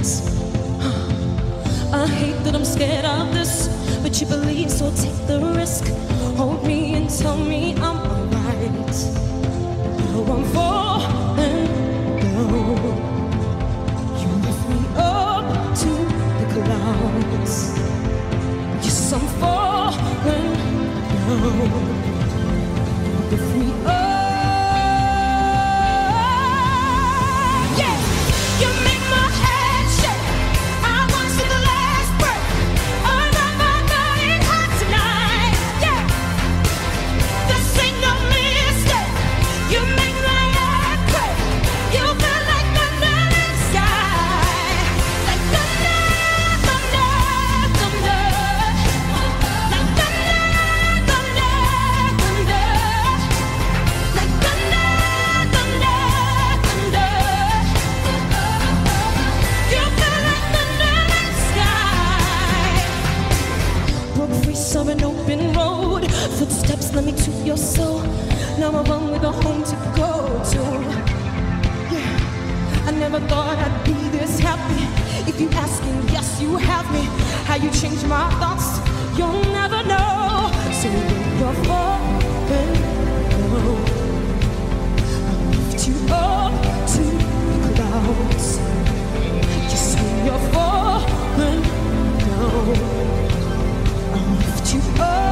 this. I hate that I'm scared of this, but you believe, so take the risk. Hold me and tell me I'm alright. Oh, I'm falling down. You lift me up to the clouds. Yes, I'm falling down. You lift me up. An open road, footsteps led me to your soul. Now I run with a home to go to. Yeah, I never thought I'd be this happy. If you're asking, yes, you have me. How you change my thoughts, you'll never know. So when you're falling low, I'll lift you up to the clouds. Just when you're falling low, I'll lift you up.